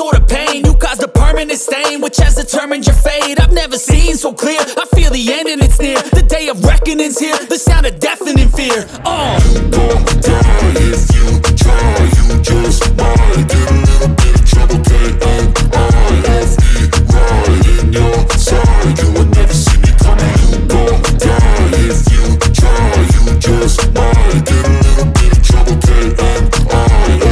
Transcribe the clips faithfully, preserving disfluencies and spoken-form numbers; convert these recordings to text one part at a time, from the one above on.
all the pain. You caused a permanent stain, which has determined your fate. I've never seen so clear. I feel the end and it's near. The day of reckoning's here. The sound of deafening fear. Oh, you don't die if you try. You just might get a little bit of trouble. K O I F E, right in your side. You would never see me coming. You don't die if you try. You just might get a little bit of trouble. K O I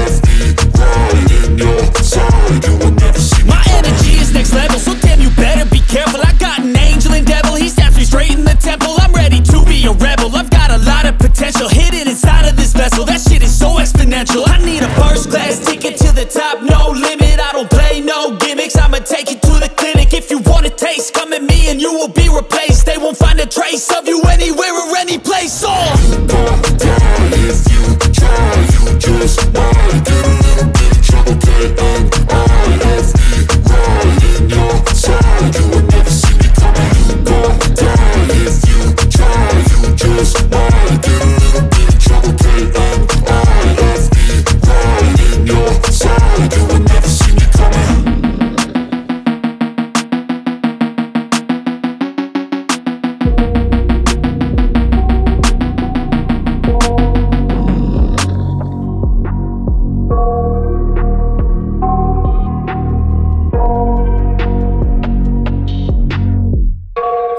F E, right in your side. You would never see me coming. My energy is next level, so damn you better be careful. I got an angel and devil, he snaps me straight in the temple. I'm ready to be a rebel. I've got a lot of potential hidden inside of this vessel. That shit is so exponential. I need a first class ticket to the top, no limit. I don't play no gimmicks, I'ma take you to the clinic. If you want a taste, come at me and you will be replaced. They won't find a trace of you anywhere or any place. Oh, you don't die if you try. You just might get a little bit of trouble. K O I F E, right in your side. You would never see me coming. You don't die if you try. You just might get a little bit of trouble. K O I F E, right in your side. You would never see me coming.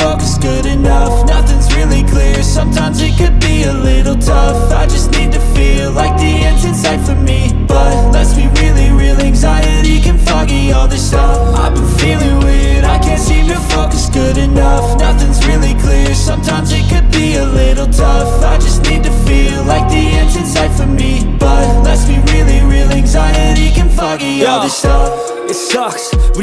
focus good enough. Nothing's really clear, sometimes it could be a little tough. I just need to feel like the end's in sight for me, but let's be really real, anxiety can foggy all this stuff. I've been feeling weird, I can't seem to focus good enough. Nothing's really clear, sometimes it could be a little tough. I just need to feel like the end's in sight for me, but let's be really real, anxiety can foggy all this stuff. It sucks when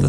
the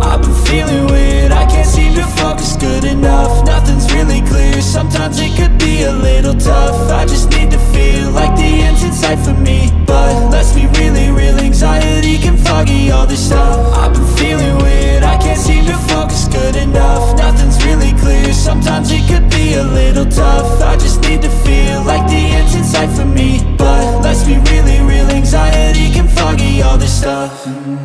I've been feeling weird, I can't seem to focus good enough. Nothing's really clear, sometimes it could be a little tough. I just need to feel like the end's in sight for me, but let's be really real, anxiety can foggy all this stuff. I've been feeling weird, I can't seem to focus good enough. Nothing's really clear, sometimes it could be a little tough. I just need to feel like the end's in sight for me, but let's be really real, anxiety can foggy all this stuff. Mm-hmm.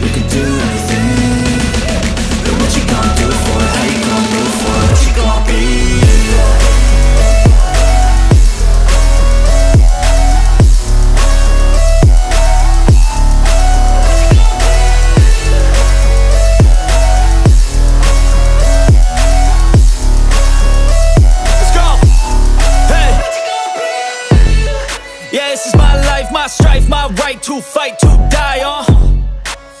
you can do anything? But what you gonna do for it? How you gonna move for it? What you gonna be? Let's go! Hey! Yeah, this is my life, my strife, my right to fight, to die on.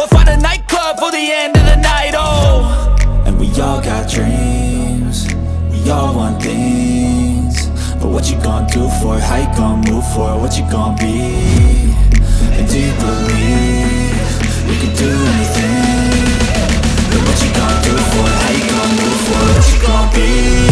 or find a nightclub for the end of the night, oh. And we all got dreams, we all want things, but what you gonna do for it? How you gonna move for it? What you gonna be? And do you believe you can do anything? But what you gonna do for it? How you gonna move for it? What you gonna be?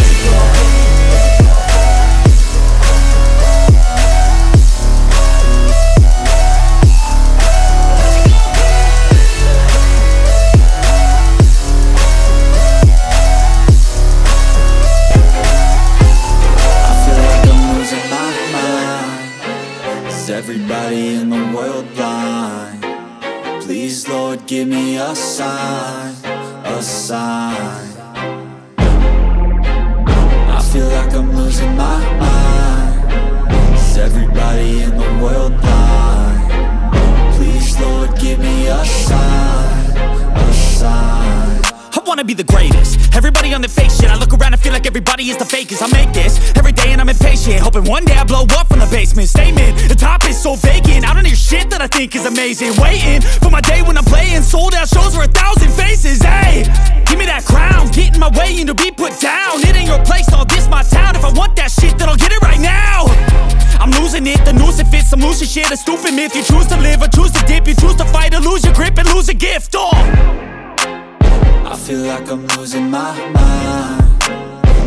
Everybody in the world blind? Please, Lord, give me a sign, a sign. I feel like I'm losing my mind. Is everybody in the world blind? Please, Lord, give me a sign, a sign. I wanna be the greatest, everybody on their fake shit. I look around and feel like everybody is the fakest. I make this every day and I'm impatient, hoping one day I blow up from the basement. Statement, the top is so vacant, I don't hear shit that I think is amazing. Waiting for my day when I'm playing sold out shows for a thousand faces. Hey, give me that crown, get in my way and to be put down. It ain't your place, all this my town. If I want that shit, then I'll get it right now. I'm losing it, the noose it fits, I'm losing shit. A stupid myth, you choose to live or choose to dip. You choose to fight or lose your grip and lose a gift, oh. I feel like I'm losing my mind.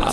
I